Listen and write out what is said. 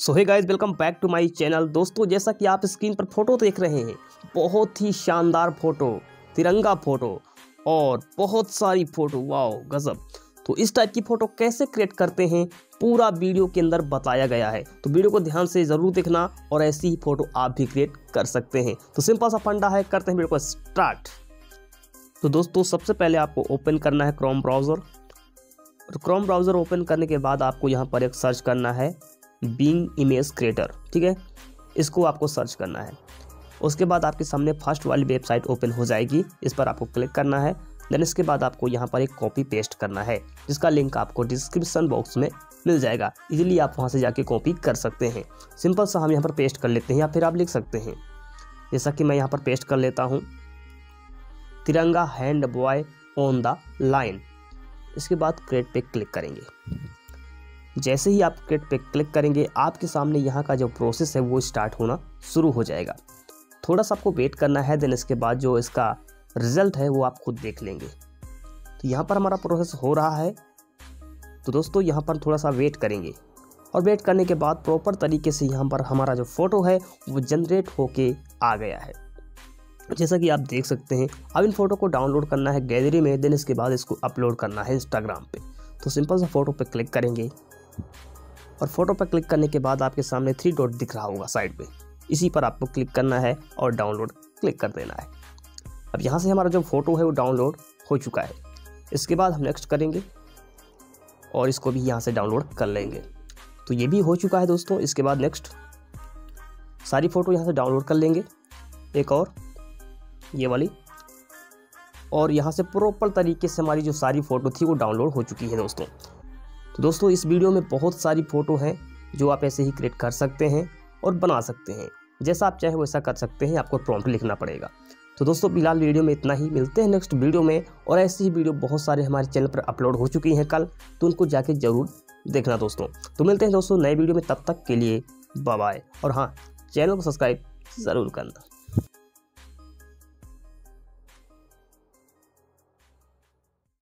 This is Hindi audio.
So hey guys, welcome back to my channel. दोस्तों, जैसा कि आप स्क्रीन पर फोटो देख रहे हैं, बहुत ही शानदार फोटो, तिरंगा फोटो और बहुत सारी फोटो, वाओ गजब। तो इस टाइप की फोटो कैसे क्रिएट करते हैं पूरा वीडियो के अंदर बताया गया है, तो वीडियो को ध्यान से जरूर देखना और ऐसी ही फोटो आप भी क्रिएट कर सकते हैं। तो सिंपल सा फंडा है, करते हैं वीडियो को स्टार्ट। तो दोस्तों, सबसे पहले आपको ओपन करना है Chrome browser. Chrome browser open करने के बाद आपको यहाँ पर एक सर्च करना है बिंग इमेज क्रिएटर, ठीक है, इसको आपको सर्च करना है। उसके बाद आपके सामने फर्स्ट वाली वेबसाइट ओपन हो जाएगी, इस पर आपको क्लिक करना है। देन इसके बाद आपको यहाँ पर एक कॉपी पेस्ट करना है, जिसका लिंक आपको डिस्क्रिप्शन बॉक्स में मिल जाएगा। इजीली आप वहाँ से जाके कॉपी कर सकते हैं। सिंपल सा हम यहाँ पर पेस्ट कर लेते हैं या फिर आप लिख सकते हैं, जैसा कि मैं यहाँ पर पेस्ट कर लेता हूँ, तिरंगा hand boy on the line. इसके बाद क्रिएट पे क्लिक करेंगे। जैसे ही आप क्रिएट पे क्लिक करेंगे, आपके सामने यहाँ का जो प्रोसेस है वो स्टार्ट होना शुरू हो जाएगा। थोड़ा सा आपको वेट करना है, देन इसके बाद जो इसका रिजल्ट है वो आप खुद देख लेंगे। तो यहाँ पर हमारा प्रोसेस हो रहा है, तो दोस्तों यहाँ पर थोड़ा सा वेट करेंगे और वेट करने के बाद प्रॉपर तरीके से यहाँ पर हमारा जो फ़ोटो है वो जनरेट होके आ गया है, जैसा कि आप देख सकते हैं। अब इन फ़ोटो को डाउनलोड करना है गैलरी में, देन इसके बाद इसको अपलोड करना है इंस्टाग्राम पे। तो सिंपल सा फ़ोटो पे क्लिक करेंगे और फ़ोटो पे क्लिक करने के बाद आपके सामने 3 डॉट दिख रहा होगा साइड पे, इसी पर आपको क्लिक करना है और डाउनलोड क्लिक कर देना है। अब यहाँ से हमारा जो फ़ोटो है वो डाउनलोड हो चुका है। इसके बाद हम नेक्स्ट करेंगे और इसको भी यहाँ से डाउनलोड कर लेंगे। तो ये भी हो चुका है दोस्तों। इसके बाद नेक्स्ट सारी फ़ोटो यहाँ से डाउनलोड कर लेंगे, एक और ये वाली, और यहाँ से प्रॉपर तरीके से हमारी जो सारी फ़ोटो थी वो डाउनलोड हो चुकी है दोस्तों। तो दोस्तों, इस वीडियो में बहुत सारी फ़ोटो हैं जो आप ऐसे ही क्रिएट कर सकते हैं और बना सकते हैं, जैसा आप चाहे वैसा कर सकते हैं, आपको प्रॉम्प्ट लिखना पड़ेगा। तो दोस्तों, फिलहाल वीडियो में इतना ही, मिलते हैं नेक्स्ट वीडियो में। और ऐसी ही वीडियो बहुत सारे हमारे चैनल पर अपलोड हो चुकी हैं कल, तो उनको जाके ज़रूर देखना दोस्तों। तो मिलते हैं दोस्तों नए वीडियो में, तब तक के लिए बाय बाय। और हाँ, चैनल को सब्सक्राइब ज़रूर करना।